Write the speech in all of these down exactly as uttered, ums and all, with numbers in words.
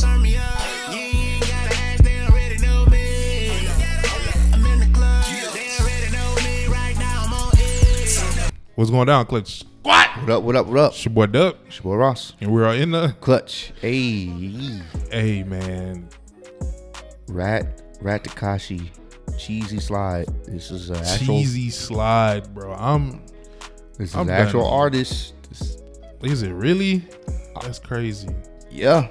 turn me up. You ain't gotta ask, they already know me. I'm in the club, they already know me. Right now I'm on it. What's going down, Clutch? What? What up, what up, what up? It's your boy Duck. It's your boy Ross. And we are in the Clutch. Hey. Hey, man. Rat, Ratekashi, cheesy slide. This is an actual. Cheesy slide, bro. I'm. This is I'm an actual done. artist. This, is it really? That's crazy. Yeah,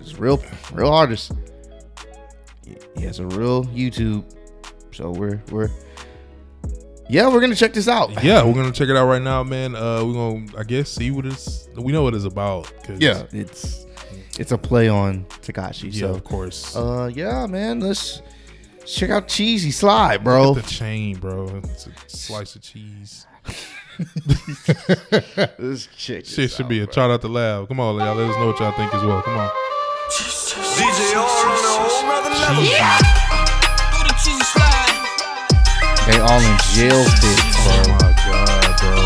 it's real, real artist. Yeah, it's a real YouTube. So we're we're yeah, we're gonna check this out. Yeah, we're gonna check it out right now, man. Uh, we're gonna I guess see what it's we know what it's about. Cause yeah, it's it's a play on Tekashi. Yeah, so of course. Uh, yeah, man. Let's check out Cheesy Slide, bro. Look at the chain, bro. It's a slice of cheese. This shit shit should out, be a shout out to Lab. Come on, y'all. Let us know what y'all think as well. Come on. They all in jail fits, bro. Oh my god, bro.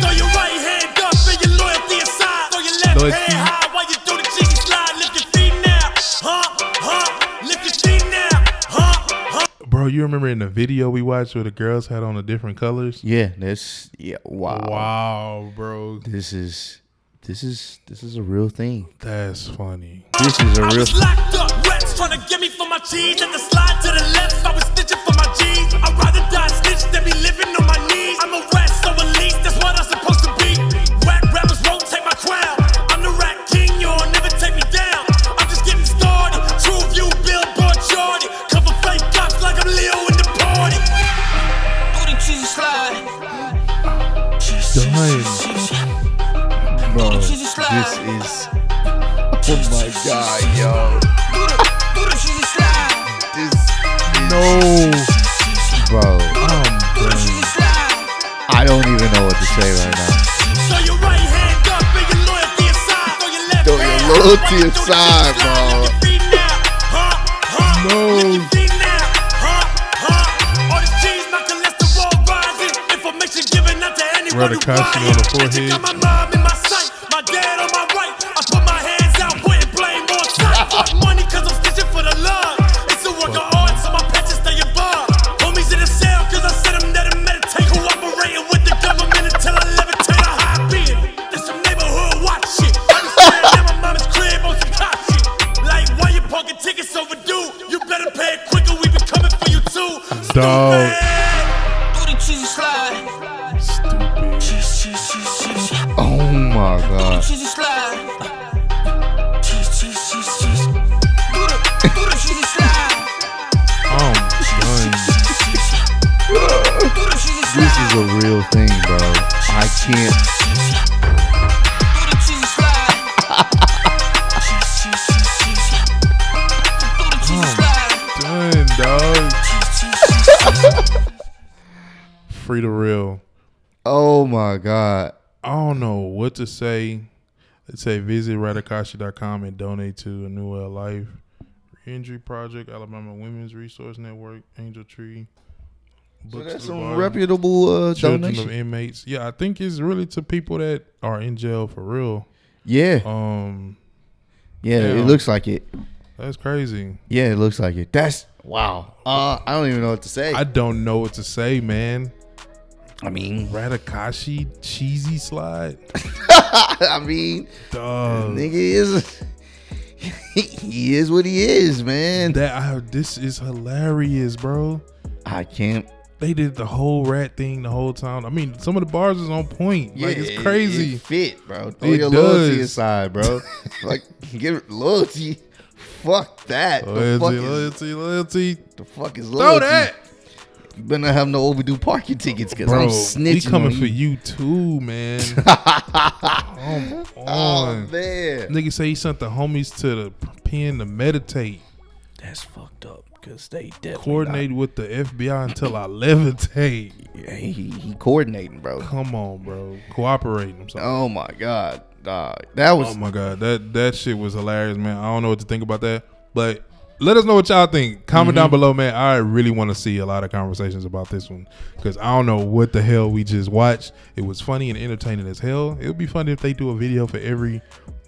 Throw your right hand up and your loyalty aside. Throw your left hand high while you do the cheesy slide. Lift your feet now. Huh? Huh? Lift your feet now. Huh? Bro, you remember in the video we watched where the girls had on the different colors? Yeah, that's yeah. Wow, wow, bro. This is this is this is a real thing. That's funny. This is a real. I was locked up, rats trying to get me for my cheese and the slide to the left. I was stitching for my G's. I'd rather die stitched than be living on my knees. I'm a rat, so at least that's what I'm supposed to be. Rat rappers won't take my crown. I'm the rat king, you'll never take me down. I'm just getting started. True view billboard shorty. Like I'm Leo in the party. Do the cheesy slide. Done. Bro, this is. Oh my god, yo. Do the cheesy slide. This. No. Bro. Do the cheesy slide. I don't even know what to say right now. Throw your right hand up and your loyalty aside. Throw your left hand. Throw your loyalty aside, bro. No. Ratekashi on the forehead. My dad on my right. I put my hands out, wouldn't blame on sight. Fuck money, cause I'm stitching for the love. It's a work of art, so my patches stay above. Homies in the cell, cause I said I'm not a meditate. Cooperating with the government until I levitate a high beat. That's some neighborhood watch shit. I'm standing at my mama's crib on some cop shit. Like, why your parking tickets overdue? You better pay it quicker, we been coming for you too. Dog. Do the cheesy slide. Oh my god. I'm done. This is a real thing, bro. I can't. I'm done, dog. Free to real. Oh my god. I don't know what to say. Let's say visit ratekashi dot com and donate to A New Well Life, Injury Project, Alabama Women's Resource Network, Angel Tree. So that's some reputable uh, children donation. Of inmates. Yeah, I think it's really to people that are in jail for real. Yeah. Um. Yeah, damn. It looks like it. That's crazy. Yeah, it looks like it. That's wow. Uh, I don't even know what to say. I don't know what to say, man. I mean, Ratekashi cheesy slide. I mean, dog. Nigga is he is what he is, man. That I, this is hilarious, bro. I can't. They did the whole rat thing the whole time. I mean, some of the bars is on point. Yeah, like it's crazy. It, it fit, bro. Throw it your does. loyalty aside, bro. Like, give loyalty. Fuck that. Loyalty, the fuck loyalty, is, loyalty. The fuck is loyalty? Throw that. You better not have no overdue parking tickets, because I'm snitching. He coming on for you too, man. Come on. Oh, man. Nigga say he sent the homies to the pen to meditate. That's fucked up, because they definitely coordinate with the F B I until I levitate. Yeah, he, he coordinating, bro. Come on, bro. Cooperating. Oh, my God. Uh, that was. Oh, my God. That, that shit was hilarious, man. I don't know what to think about that, but let us know what y'all think. Comment mm-hmm. down below, man. I really want to see a lot of conversations about this one, because I don't know what the hell we just watched. It was funny and entertaining as hell. It would be funny if they do a video for every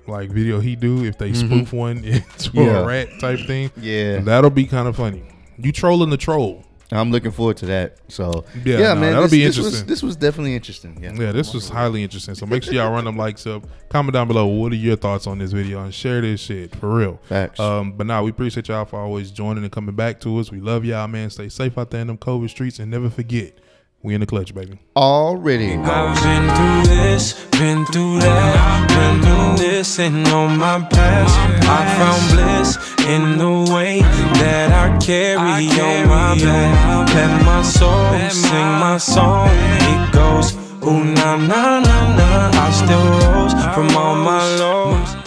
like video he do, if they mm-hmm. spoof one into yeah. a rat type thing. Yeah, that'll be kind of funny. You trolling the troll. I'm looking forward to that. So yeah, yeah no, man, that'll this, be interesting. This was, this was definitely interesting. Yeah, yeah this was highly interesting. So make sure y'all run them likes up. Comment down below what are your thoughts on this video and share this shit for real. Facts. Um, but now nah, we appreciate y'all for always joining and coming back to us. We love y'all, man. Stay safe out there in them COVID streets, and never forget, we in the clutch, baby. Already. I've been through this, been through that, been through this and on my past. I found bliss in the way that I carry, I carry on my back. Let my soul let sing my, my song. It goes, ooh, na, na, na, na. I still rose from all my lows.